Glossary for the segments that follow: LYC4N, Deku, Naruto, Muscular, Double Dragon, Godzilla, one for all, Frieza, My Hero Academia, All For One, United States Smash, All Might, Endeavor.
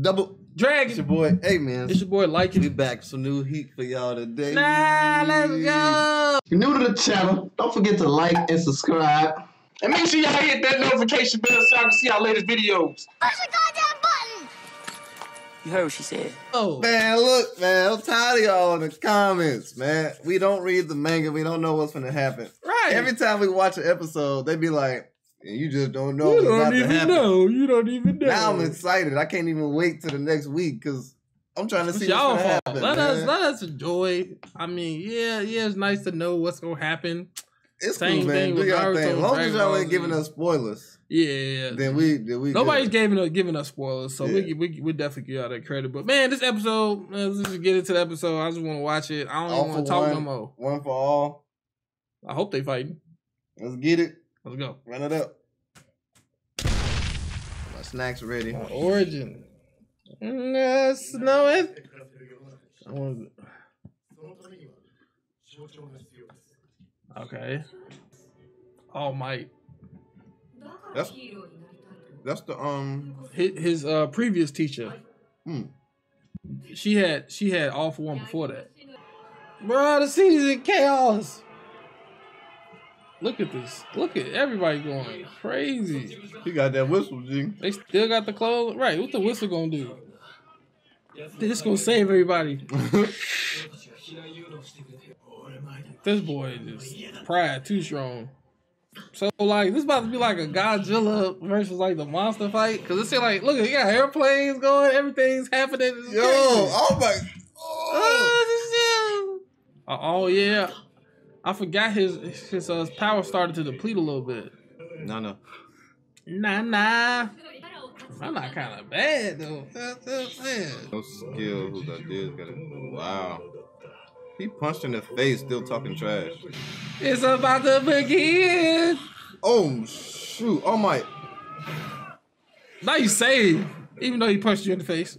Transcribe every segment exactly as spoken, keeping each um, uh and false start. Double Dragon. It's your boy. Hey, man. It's your boy, Lyc four n. We back with some new heat for y'all today. Nah, let's go. If you're new to the channel, don't forget to like and subscribe. And make sure y'all hit that notification bell so I can see our latest videos. Push the goddamn button. You heard what she said. Oh. Man, look, man. I'm tired of y'all in the comments, man. We don't read the manga. We don't know what's going to happen. Right. Every time we watch an episode, they be like, and you just don't know. You don't even know. You don't even know. Now I'm excited. I can't even wait till the next week because I'm trying to see what's gonna happen. Let us let us enjoy. I mean, yeah, yeah, it's nice to know what's gonna happen. It's cool, man. Do y'all thing. As long as y'all ain't giving us spoilers. Yeah. Then we then we nobody's giving us giving us spoilers, so we we we definitely give y'all that credit. But man, this episode, let's just get into the episode. I just want to watch it. I don't even want to talk no more. One for all. I hope they fighting. Let's get it. Let's go. Run it up. My snacks ready. My origin. No, snow it. I want to... Okay. All Might. That's that's the um his, his uh previous teacher. Hmm. She had she had All For One before that. Bro, the season chaos. Look at this. Look at everybody going crazy. He got that whistle, G. They still got the clothes. Right, what the whistle gonna do? This gonna save everybody. This boy is pride too strong. So like this about to be like a Godzilla versus like the monster fight. Cause it's like, look, you got airplanes going, everything's happening. It's Yo, oh my oh. Uh, oh yeah. I forgot his his uh, power started to deplete a little bit. No, no. Nah, nah. I'm not kind of bad, though. That's it. No skills that dude's got to... Wow. He punched in the face, still talking trash. It's about to begin. Oh, shoot. Oh, my. Now you saved, even though he punched you in the face.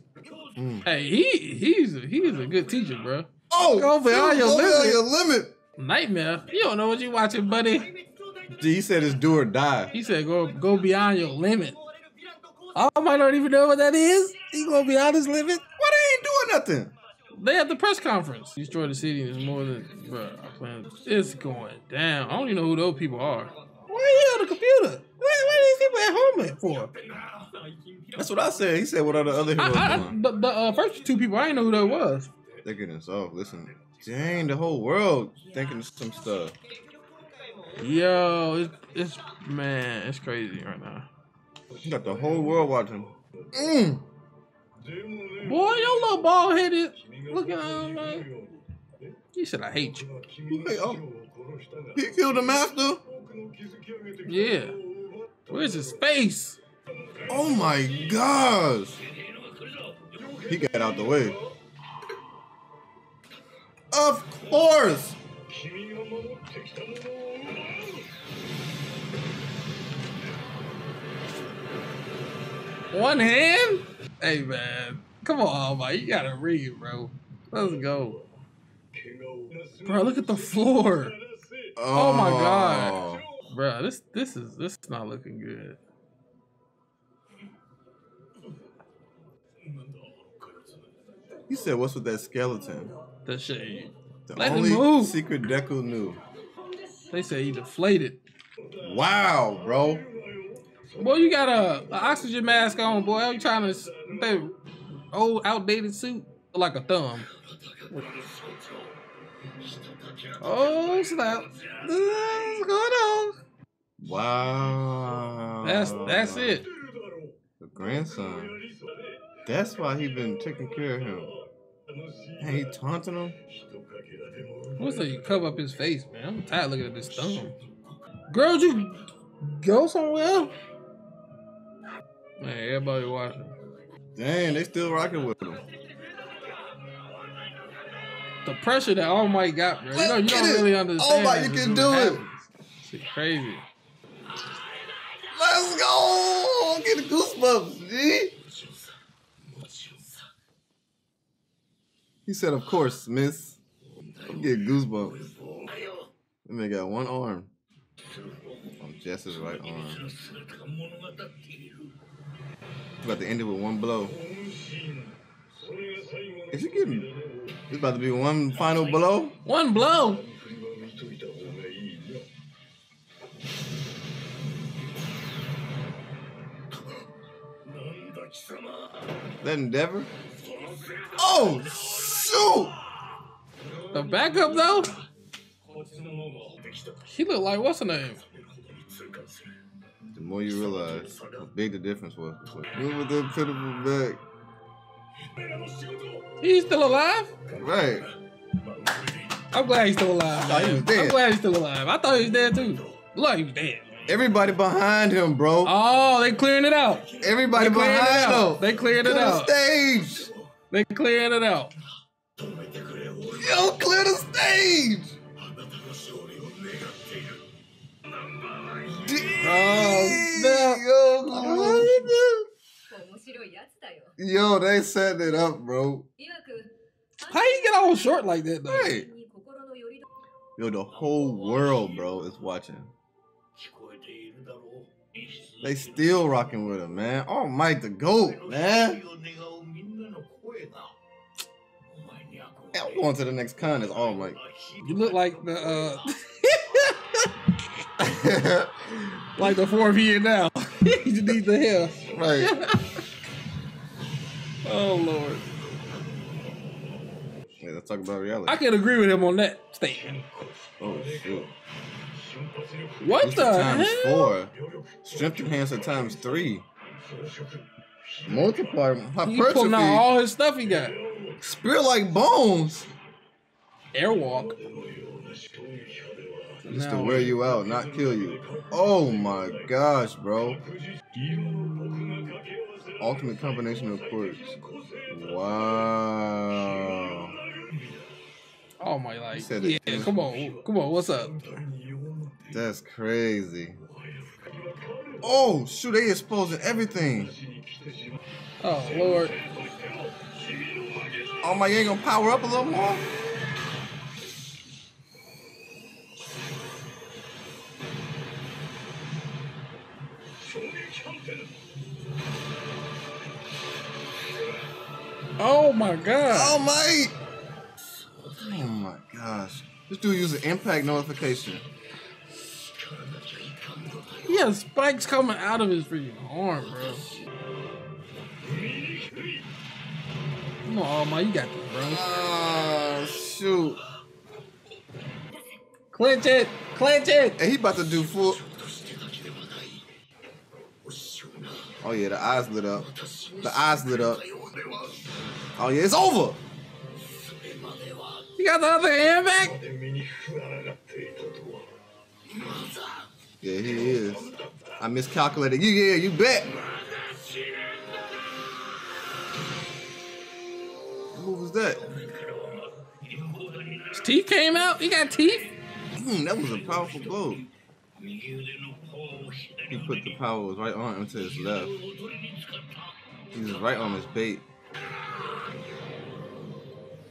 Mm. Hey, he he's a, he's a good teacher, bro. Oh, go over all your limit. Your limit. Nightmare. You don't know what you watching, buddy. He said it's do or die. He said go go beyond your limit. I might not even know what that is. He gonna be on his limit. Why they ain't doing nothing? They at the press conference. Destroy the city is more than bro. It's going down. I don't even know who those people are. Why are you on the computer? Why are these people at home for? That's what I said. He said what are the other heroes I, I, doing? The, the uh, first two people I didn't know who that was. They're getting us off. Listen. Dang, the whole world thinking of some stuff. Yo, it's, it's man, it's crazy right now. You got the whole world watching. Mm. Boy, your little bald headed. Look at him, man. He said, I hate you. Hey, oh. He killed the master? Yeah. Where's his face? Oh my gosh. He got out the way. Of course! One hand? Hey man, come on, man. You gotta read, bro. Let's go. Bro, look at the floor. Oh, oh my god. Bro, this this is this is not looking good. You said what's with that skeleton? The shade. The Let only move. Secret Deku knew. They say he deflated. Wow, bro. Boy, you got a, a oxygen mask on, boy. Are you trying to they old outdated suit like a thumb? Oh snap! What's going on? Wow. That's that's it. The grandson. That's why he been taking care of him. Man, he taunting him? What's that? You cover up his face, man. I'm tired of looking at this thumb. Girl, did you go somewhere? Man, everybody watching. Damn, they still rocking with him. The pressure that All Might got, man. You know, you don't it. really understand. All Might, you can do it. It's crazy. Let's go. Get the goosebumps, G. He said, of course, miss. I'm getting goosebumps. That man got one arm. On Jess's right arm. About to end it with one blow. Is it getting? It's about to be one final blow. One blow. That Endeavor. Oh shoot! The backup though. She looked like what's her name? The more you realize how big the difference was. Move with that pitiful back. He's still alive? Right. I'm glad he's still alive. No, he was dead. I'm glad he's still alive. I thought he was dead too. Look, he was dead. Everybody behind him, bro. Oh, they clearing it out. Everybody they behind him. They cleared it out. The stage. They clearing it out. Yo, clear the stage. Oh, yo, they set it up, bro. How you get all short like that, though? Right. Yo, the whole world, bro, is watching. They still rocking with him, man. All Might the GOAT, man. I'm going to the next con. It's All Might. You look like the, uh... like the four of you now. You just need the hair. Right. Oh, Lord. Yeah, let's talk about reality. I can agree with him on that statement. Oh, shoot. What Booster the times hell? Times four. Strength enhancer times three. Multiplier. Hypertrophy. He pulling out all his stuff he got. Spear like bones. Airwalk. Just now, to wear you out, not kill you. Oh, my gosh, bro. Ultimate combination of quirks. Wow. Oh my, like, yeah, it. Come on, come on, what's up? That's crazy. Oh, shoot, they exposing everything. Oh, Lord. Oh my, you ain't gonna power up a little more? Oh my god. Oh my. Oh my gosh. This dude uses impact notification. He has spikes coming out of his freaking arm, bro. Come on, All Might, you got this, bro. Oh, shoot. Clinch it. Clinch it. And he about to do full. Oh yeah, the eyes lit up. The eyes lit up. Oh yeah, it's over! You got the other hand back? Yeah, he is. I miscalculated. You, yeah, you bet! What was that? His teeth came out? He got teeth? Mm, that was a powerful blow. He put the power with his right arm to his left. His right arm is bait.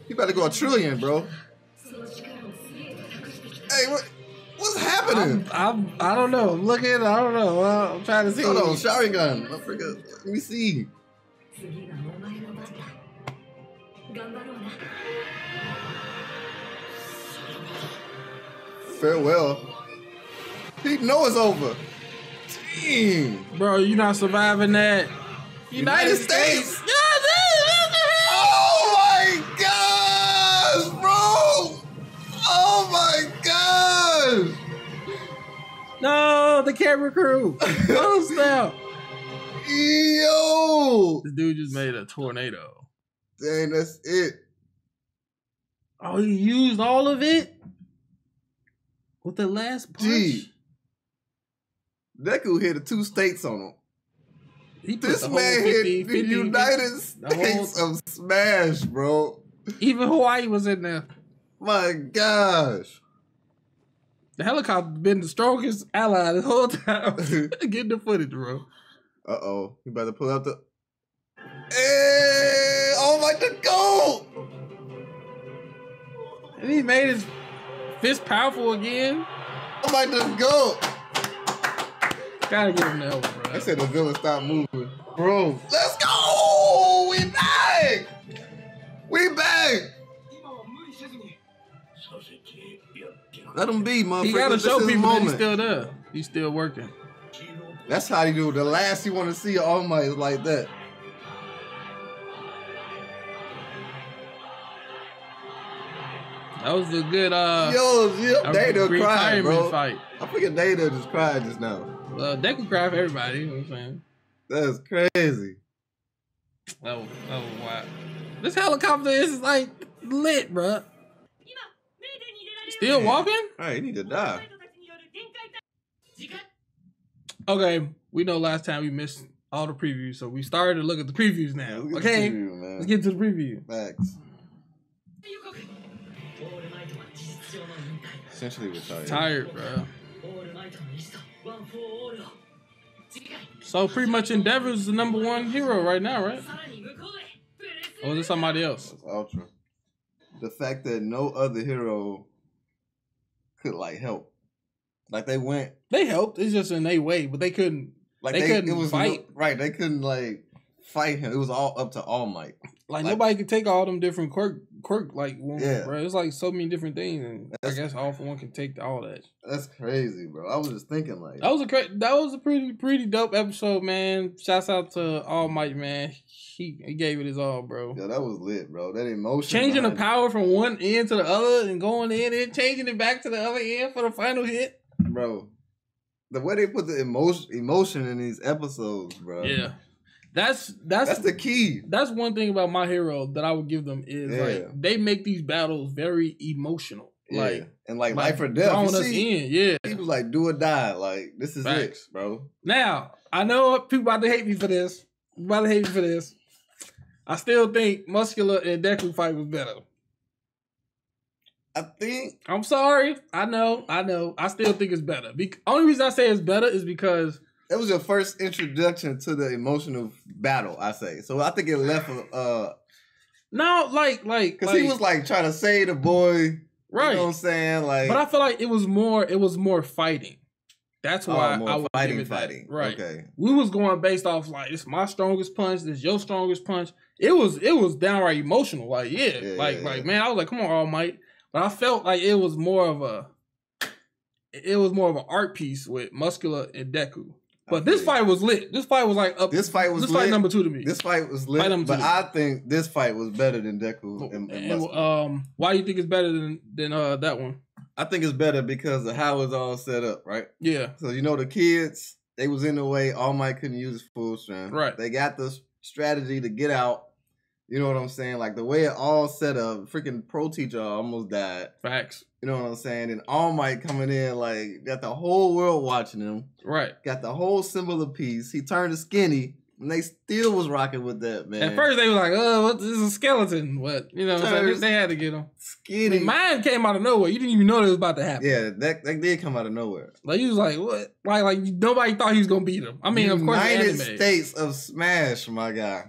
He about to go a trillion, bro. Hey, what, what's happening? I'm, I'm, I don't know. I'm looking. I don't know. Well, I'm trying to see. Hold on, shotgun gun. I forget. Let me see. Farewell. He know it's over. Dang. Bro, you're not surviving that. United, United States. States. No, the camera crew. Oh, snap. Yo. This dude just made a tornado. Dang, that's it. Oh, he used all of it? With the last punch? Gee. Deku hit a two states on him. He this man hit the United States of Smash, bro. Even Hawaii was in there. My gosh. The helicopter been the strongest ally this whole time. Get the footage, bro. Uh oh, you better pull out the. Hey, oh my God! And he made his fist powerful again. Oh my God! Gotta give him the help, bro. They said the villain stopped moving, bro. Let's go! We back! We back! Let him be, motherfucker. He gotta show people that he's still there. He's still working. That's how you do it. The last you want to see All Might is like that. That was the good uh. Yo, yo, Data cried, bro. Fight. I forget Data just cried just now. Well, Deku cried for everybody. You know what I'm saying? That's crazy. That was, that was wild. This helicopter is like lit, bro. Still walking? Alright, he need to die. Okay, we know last time we missed all the previews, so we started to look at the previews now. Yeah, okay, preview, let's get to the preview. Facts. Essentially, we're tired. Tired, bro. So pretty much Endeavor's the number one hero right now, right? Or is it somebody else? That's Ultra. The fact that no other hero could like help, like they went, they helped. It's just in their way, but they couldn't. Like they, they couldn't it was fight. No, right, they couldn't like fight him. It was all up to All Might. Like, like nobody could take all them different quirk, quirk like women, yeah, bro. It's like so many different things, and that's, I guess All For One can take all that. That's crazy, bro. I was just thinking like that was a cra that was a pretty pretty dope episode, man. Shouts out to All Might, man. He, he gave it his all, bro. Yeah, that was lit, bro. That emotion. Changing the power it. from one end to the other and going in and changing it back to the other end for the final hit. Bro, the way they put the emotion emotion in these episodes, bro. Yeah. That's that's that's the key. That's one thing about My Hero that I would give them is yeah. like they make these battles very emotional. Yeah. Like and like, like life or death. Drawing us in, yeah. People like do or die. Like this is it, bro. Now, I know people about to hate me for this. People about to hate me for this. I still think Muscular and Deku fight was better. I think. I'm sorry. I know. I know. I still think it's better. Be only reason I say it's better is because it was your first introduction to the emotional battle. I say so. I think it left a. Uh, no, like like because like, he was like trying to save the boy. Right. You know what I'm saying? Like, but I feel like it was more. It was more fighting. That's why oh, I was fighting. Give it fighting. That. Right. Okay. We was going based off like it's my strongest punch. It's your strongest punch. It was it was downright emotional. Like, yeah. yeah like, yeah, like yeah. man, I was like, come on, All Might. But I felt like it was more of a it was more of an art piece with Muscular and Deku. But okay. this fight was lit. This fight was like up. This fight was this lit. fight number two to me. This fight was lit. Fight number two but I think this fight was better than Deku and, and Muscular. Um why do you think it's better than, than uh that one? I think it's better because of how it's all set up, right? Yeah. So you know the kids, they was in the way, All Might couldn't use his full strength. Right. They got this strategy to get out. You know what I'm saying? Like the way it all set up, freaking pro teacher almost died. Facts. You know what I'm saying? And All Might coming in, like got the whole world watching him. Right. Got the whole symbol of peace. He turned to skinny, and they still was rocking with that, man. At first they was like, "Oh, what, this is a skeleton." What you know? So they had to get him skinny. Like, mine came out of nowhere. You didn't even know it was about to happen. Yeah, that that did come out of nowhere. Like you was like, "What?" Like like nobody thought he was gonna beat him. I mean, United of course, United States of Smash, my guy.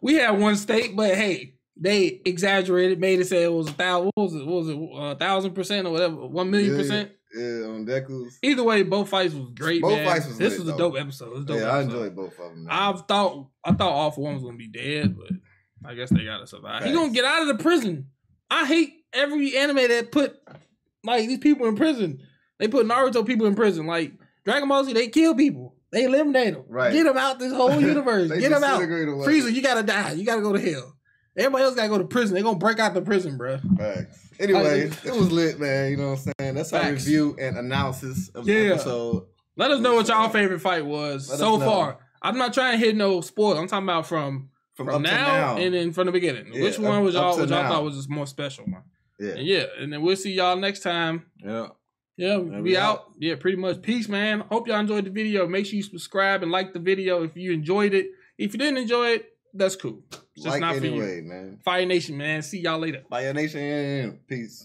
We had one state, but hey, they exaggerated, made it say it was a thousand, what was it, what was it, a thousand percent or whatever, one million yeah, percent. Yeah, on Deku's. Either way, both fights was great. Both man. fights was This was a dope though. episode. It was dope yeah, episode. I enjoyed both of them. Man. I thought, I thought All For One was gonna be dead, but I guess they gotta survive. Thanks. He gonna get out of the prison. I hate every anime that put like these people in prison. They put Naruto people in prison. Like Dragon Ball Z, they kill people. They eliminate him. Right. Get him out this whole universe. Get him out. Frieza, you gotta die. You gotta go to hell. Everybody else gotta go to prison. They're gonna break out the prison, bro. Facts. Anyway, like, it was lit, man. You know what I'm saying? That's facts. Our review and analysis of yeah. the episode. Let us know what y'all favorite fight was Let so far. I'm not trying to hit no spoilers. I'm talking about from, from, from now, now and then from the beginning. Yeah, Which one was y'all thought was just more special one? Yeah. And yeah. And then we'll see y'all next time. Yeah. Yeah, we, we out. out. Yeah, pretty much. Peace, man. Hope y'all enjoyed the video. Make sure you subscribe and like the video if you enjoyed it. If you didn't enjoy it, that's cool. It's just like not anyway, for you. man. Fire Nation, man. See y'all later. Fire Nation. Peace.